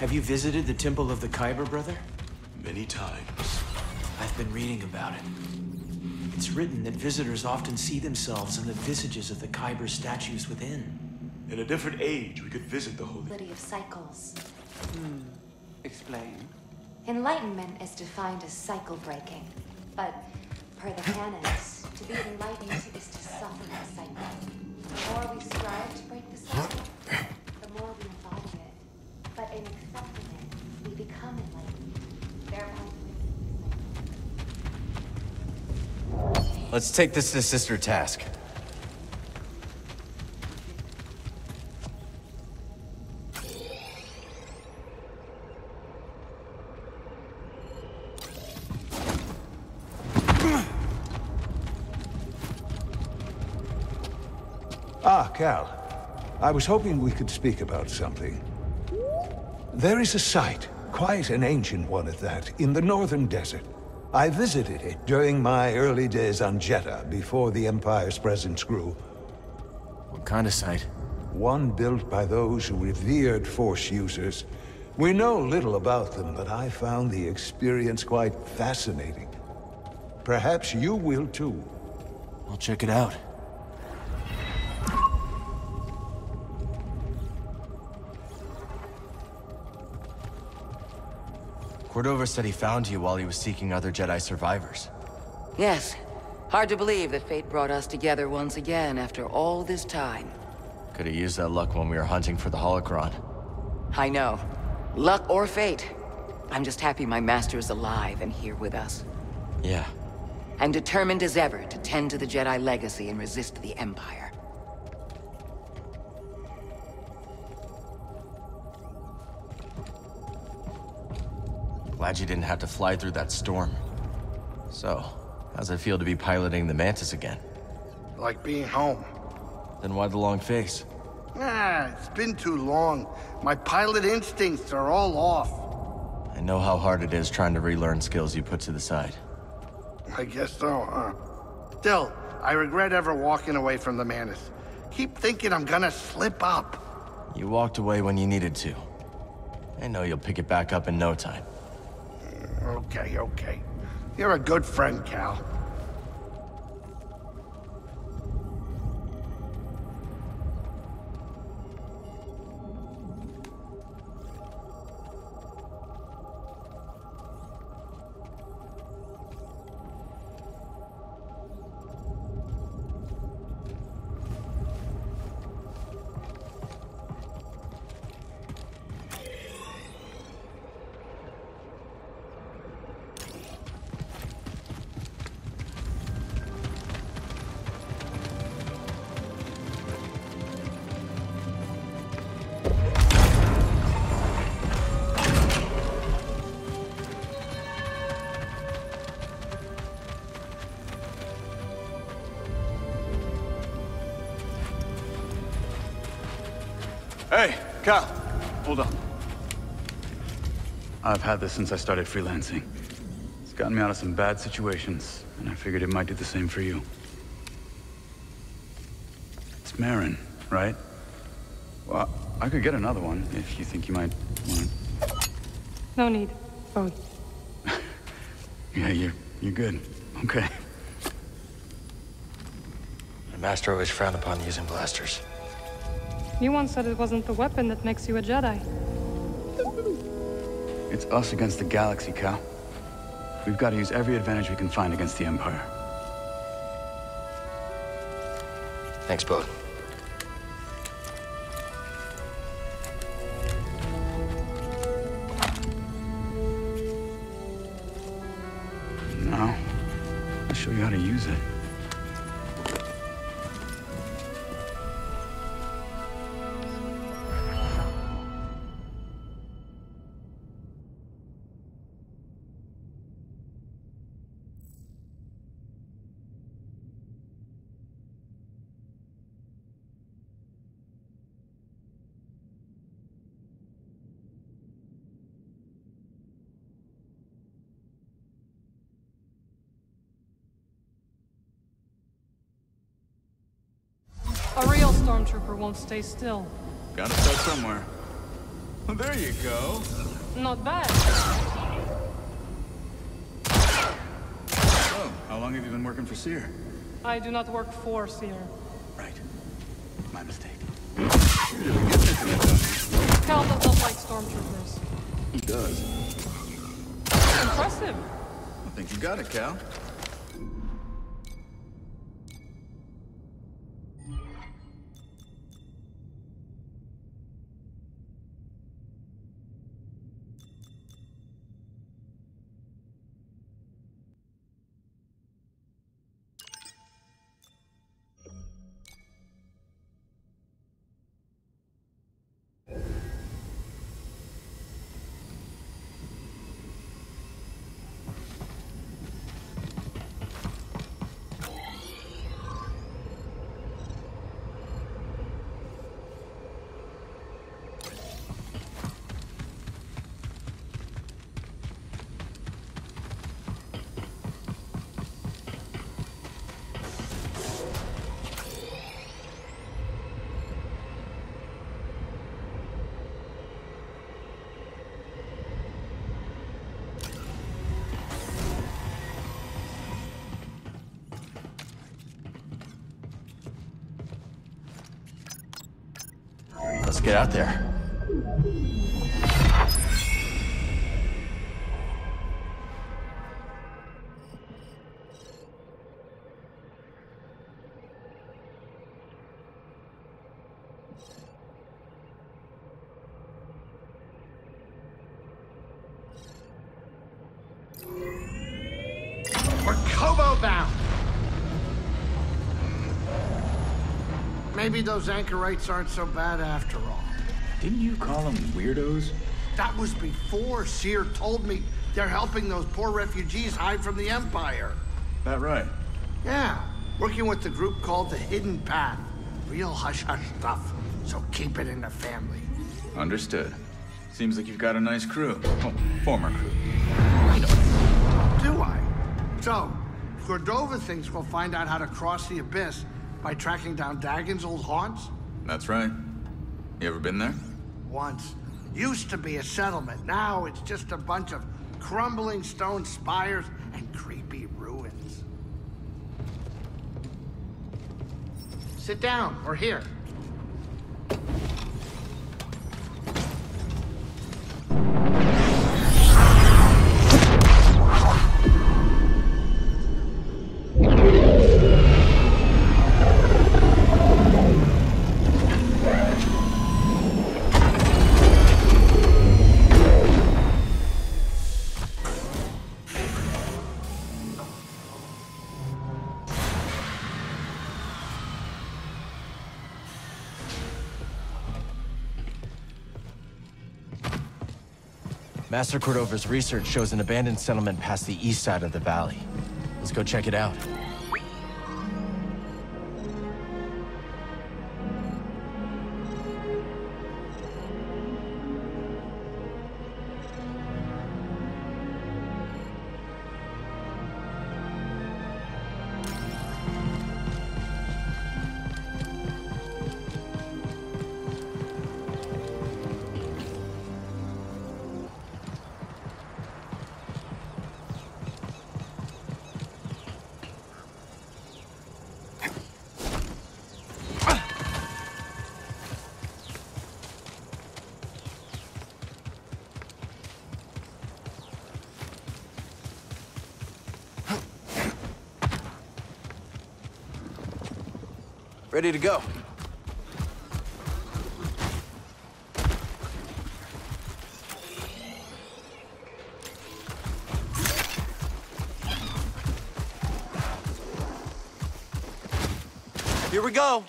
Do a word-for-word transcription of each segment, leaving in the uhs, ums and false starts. Have you visited the Temple of the Kyber, brother? Many times. I've been reading about it. It's written that visitors often see themselves in the visages of the Kyber statues within. In a different age, we could visit the holy city of cycles. Hmm. Explain. Enlightenment is defined as cycle breaking, but per the canons, to be enlightened is to soften the cycle. The more we strive to break the cycle, the more we embody it. But in accepting it, we become enlightened. Therefore, let's take this to Sister Task. Cal, I was hoping we could speak about something. There is a site, quite an ancient one at that, in the northern desert. I visited it during my early days on Jedha, before the Empire's presence grew. What kind of site? One built by those who revered Force users. We know little about them, but I found the experience quite fascinating. Perhaps you will too. I'll check it out. Cordova said he found you while he was seeking other Jedi survivors. Yes. Hard to believe that fate brought us together once again after all this time. Could have used that luck when we were hunting for the Holocron. I know. Luck or fate. I'm just happy my master is alive and here with us. Yeah. I'm determined as ever to tend to the Jedi legacy and resist the Empire. Glad you didn't have to fly through that storm. So, how's it feel to be piloting the Mantis again? Like being home. Then why the long face? Nah, it's been too long. My pilot instincts are all off. I know how hard it is trying to relearn skills you put to the side. I guess so, huh? Still, I regret ever walking away from the Mantis. Keep thinking I'm gonna slip up. You walked away when you needed to. I know you'll pick it back up in no time. Okay, okay. You're a good friend, Cal. Hey, Cal, hold on. I've had this since I started freelancing. It's gotten me out of some bad situations, and I figured it might do the same for you. It's Merrin, right? Well, I could get another one if you think you might want it. No need. Oh. Yeah, you're, you're good. Okay. The Master always frowned upon using blasters. You once said it wasn't the weapon that makes you a Jedi. It's us against the galaxy, Cal. We've got to use every advantage we can find against the Empire. Thanks, both. Now, I'll show you how to use it. Stormtrooper won't stay still. Gotta start somewhere. There you go. Not bad. Oh, how long have you been working for Seer? I do not work for Seer. Right. My mistake. Cal does not like stormtroopers. He does. Impressive. I think you got it, Cal. Let's get out there. We're Kobo bound. Maybe those anchorites aren't so bad after all. Didn't you call them weirdos? That was before Seer told me they're helping those poor refugees hide from the Empire. That right? Yeah. Working with the group called the Hidden Path. Real hush-hush stuff. So keep it in the family. Understood. Seems like you've got a nice crew. Oh, former crew. I don't. Do I? So, Cordova thinks we'll find out how to cross the Abyss by tracking down Dagon's old haunts? That's right. You ever been there? Once. Used to be a settlement. Now it's just a bunch of crumbling stone spires and creepy ruins. Sit down. We're here. Master Cordova's research shows an abandoned settlement past the east side of the valley. Let's go check it out. Ready to go. Here we go.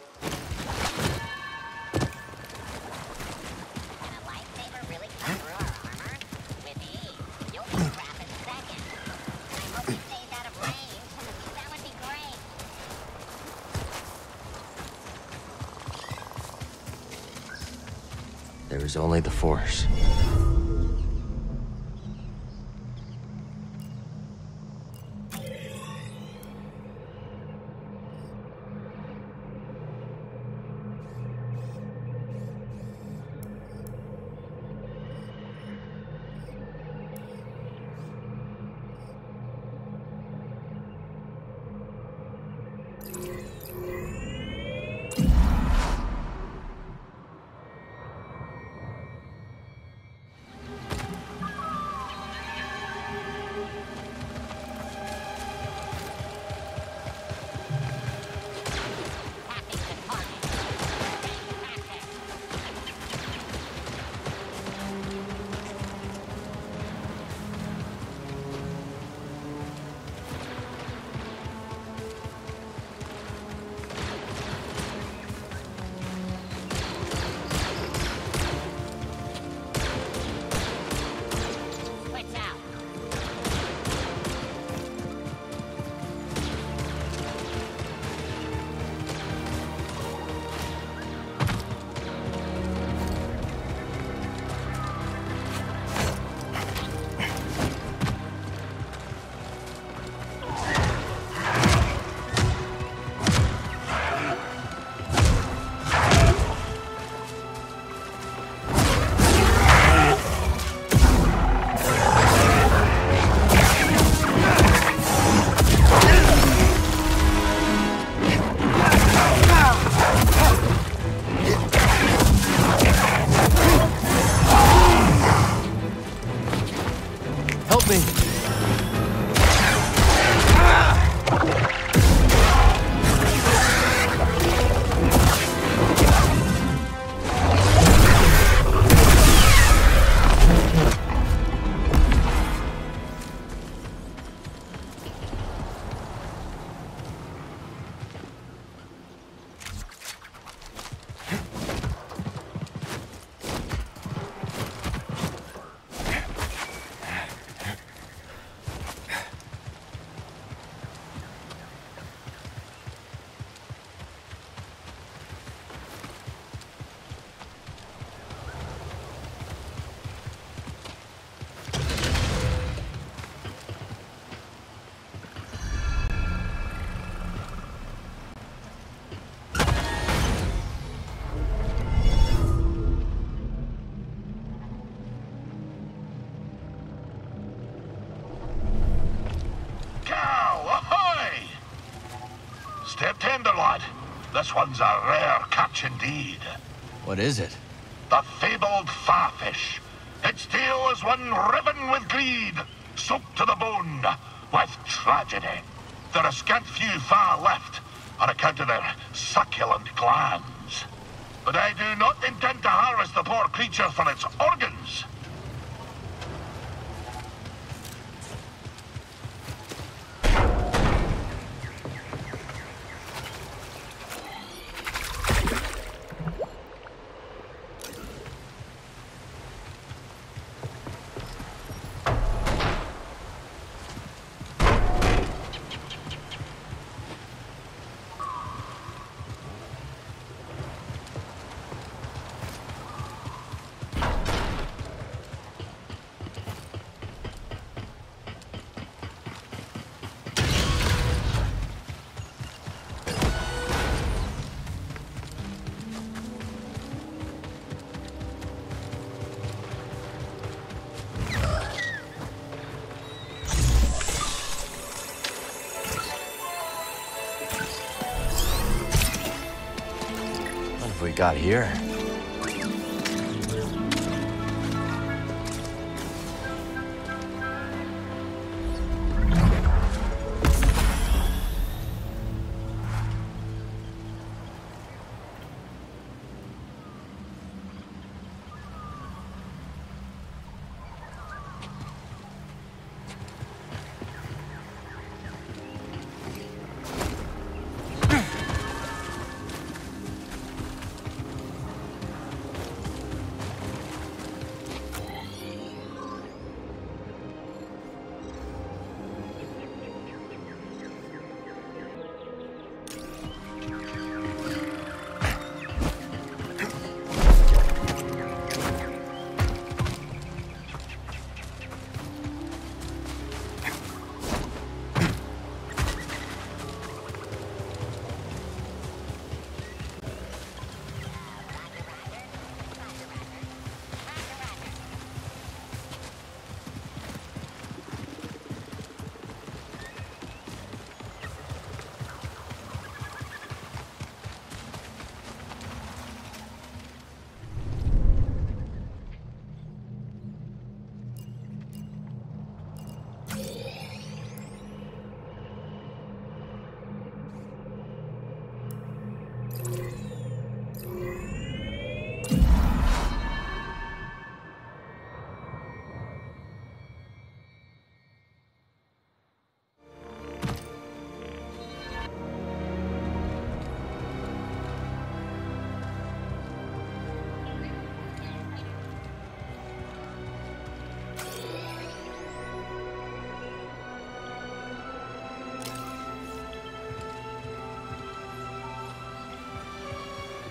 There's only the Force. help me. This one's a rare catch indeed. What is it? The fabled farfish. Its tail is one riven with greed, soaked to the bone with tragedy. There are scant few far left on account of their succulent glands. But I do not intend to harvest the poor creature for its organs. Got here.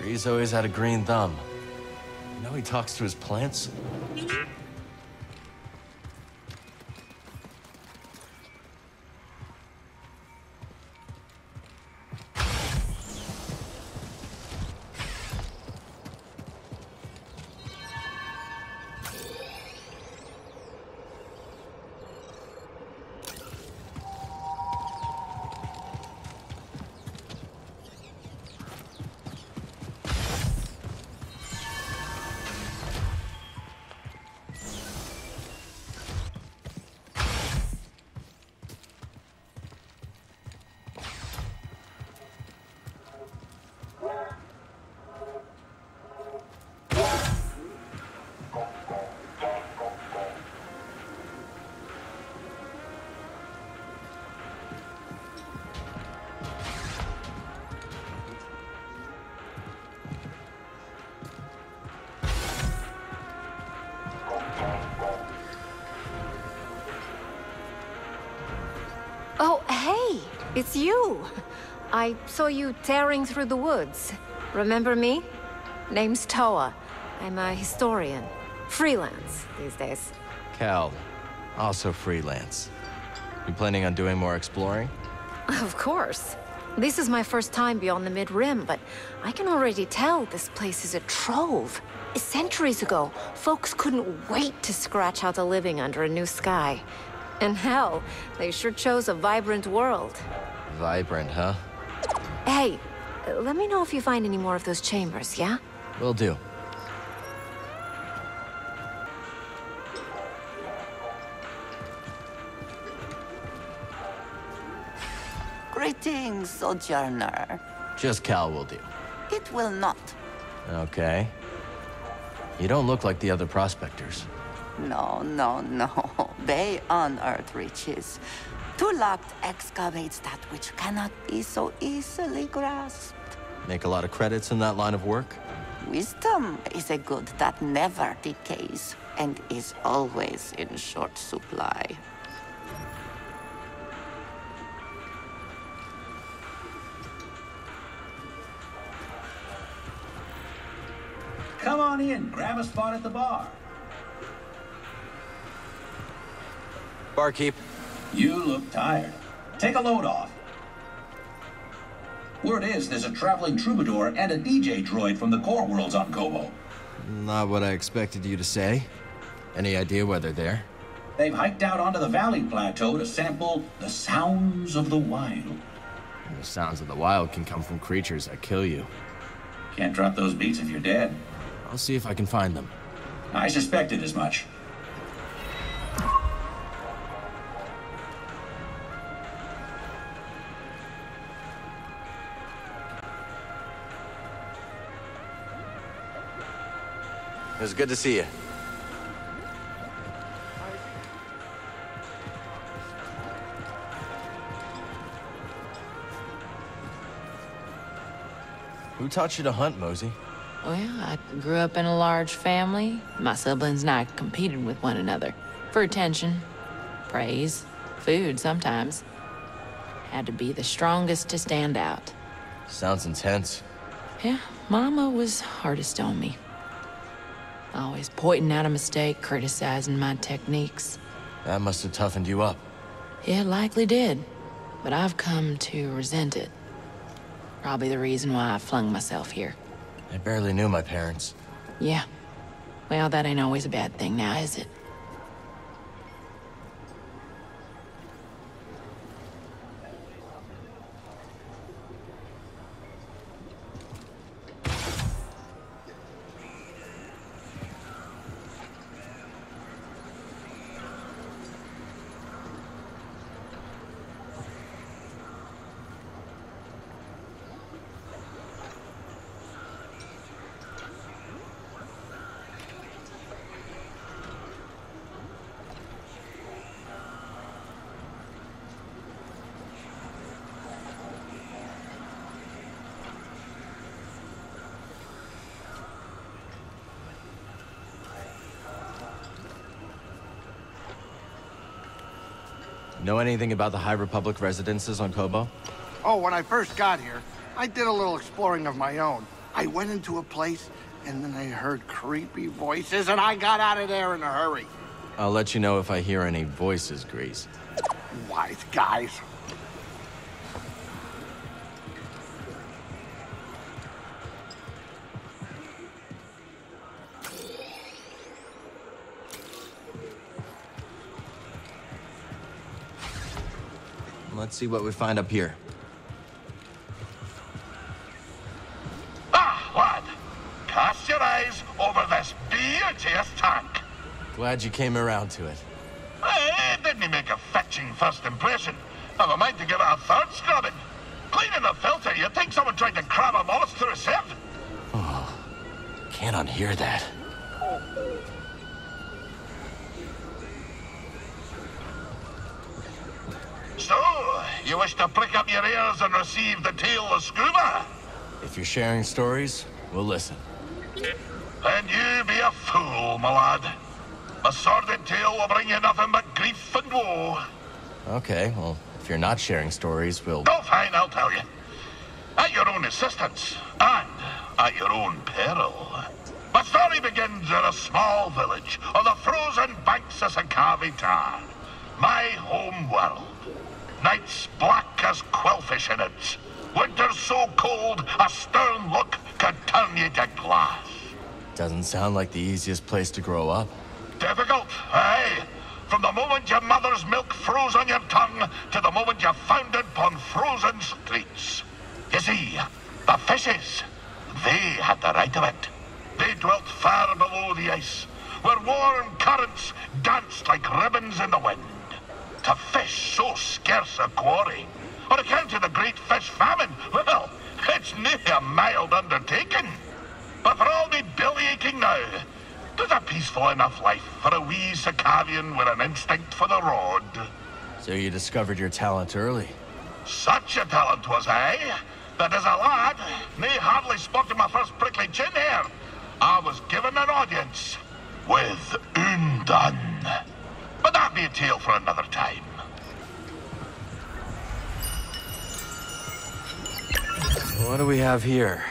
He's always had a green thumb. You know he talks to his plants? It's you! I saw you tearing through the woods. Remember me? Name's Toa. I'm a historian. Freelance, these days. Cal, also freelance. You planning on doing more exploring? Of course. This is my first time beyond the Mid Rim, but I can already tell this place is a trove. Centuries ago, folks couldn't wait to scratch out a living under a new sky. And hell, they sure chose a vibrant world. Vibrant, huh? Hey, let me know if you find any more of those chambers, yeah? Will do. Greetings, Sojourner. Just Cal will do. It will not. Okay. You don't look like the other prospectors. No, no, no. They unearth riches. Tulak excavates that which cannot be so easily grasped. Make a lot of credits in that line of work? Wisdom is a good that never decays and is always in short supply. Come on in, grab a spot at the bar. Barkeep. You look tired. Take a load off. Word is there's a traveling troubadour and a D J droid from the Core Worlds on Kobo. Not what I expected you to say. Any idea why they're there? They've hiked out onto the valley plateau to sample the sounds of the wild. And the sounds of the wild can come from creatures that kill you. Can't drop those beats if you're dead. I'll see if I can find them. I suspected as much. It was good to see you. Who taught you to hunt, Mosey? Well, I grew up in a large family. My siblings and I competed with one another for attention, praise, food sometimes. Had to be the strongest to stand out. Sounds intense. Yeah, Mama was hardest on me. Always pointing out a mistake, criticizing my techniques. That must have toughened you up. Yeah, likely did. But I've come to resent it. Probably the reason why I flung myself here. I barely knew my parents. Yeah. Well, that ain't always a bad thing now, is it? Know anything about the High Republic residences on Kobo? Oh, when I first got here, I did a little exploring of my own. I went into a place, and then I heard creepy voices, and I got out of there in a hurry. I'll let you know if I hear any voices, Greez. Wise guys. Let's see what we find up here. Ah, lad! Cast your eyes over this beauteous tank. Glad you came around to it. Hey, didn't he make a fetching first impression? Never mind to give it a third scrubbing. Cleaning the filter, you'd think someone tried to cram a mollusk through a sieve. Oh, can't unhear that. You wish to prick up your ears and receive the tale of Scuba? If you're sharing stories, we'll listen. Then you be a fool, my lad. My sordid tale will bring you nothing but grief and woe. Okay, well, If you're not sharing stories, we'll... Oh, fine, I'll tell you. At your own assistance, and at your own peril. My story begins at a small village on the frozen banks of Sakavian, my home world. Nights black as quillfish in it. Winter's so cold, a stern look could turn you to glass. Doesn't sound like the easiest place to grow up. Difficult, eh? From the moment your mother's milk froze on your tongue to the moment you foundered upon frozen streets. You see, the fishes, they had the right of it. They dwelt far below the ice, where warm currents danced like ribbons in the wind. To fish so scarce a quarry, on account of the Great Fish Famine, well, it's nearly a mild undertaking. But for all me belly-aching now, there's a peaceful enough life for a wee Sakavian with an instinct for the rod. So you discovered your talent early. Such a talent was I, that as a lad, nay hardly spotted my first prickly chin hair, I was given an audience with Undun. But that'd be a tale for another time. What do we have here?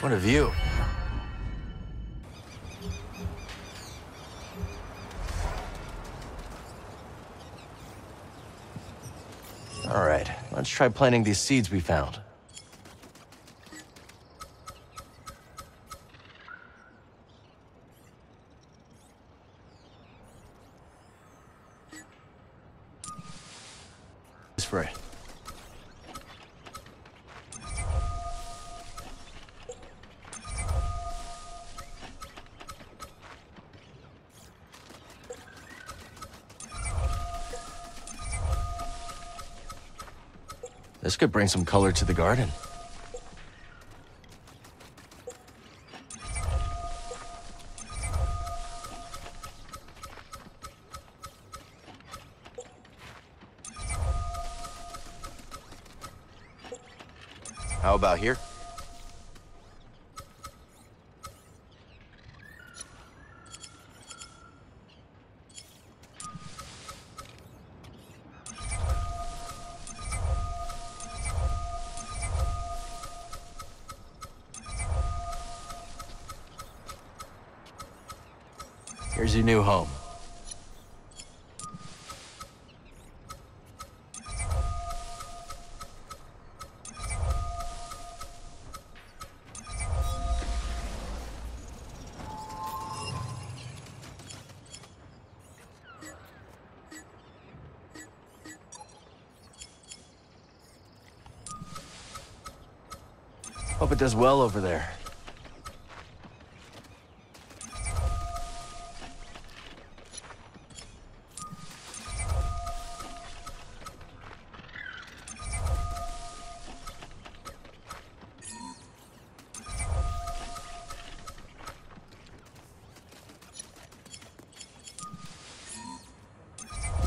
What a view. All right, let's try planting these seeds we found. Spray. This could bring some color to the garden. How about here? Here's your new home. Hope it does well over there.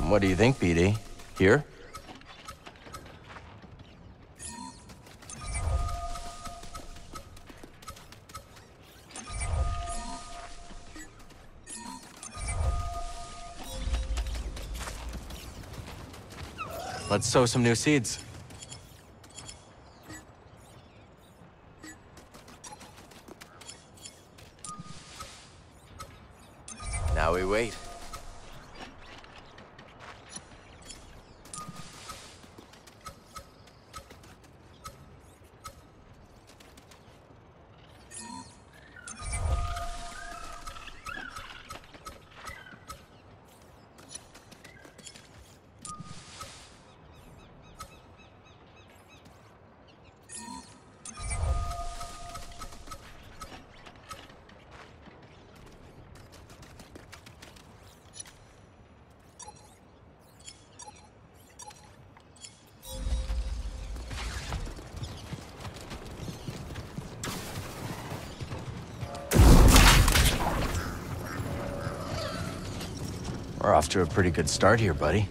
What do you think, B D? Here? Let's sow some new seeds. We're off to a pretty good start here, buddy.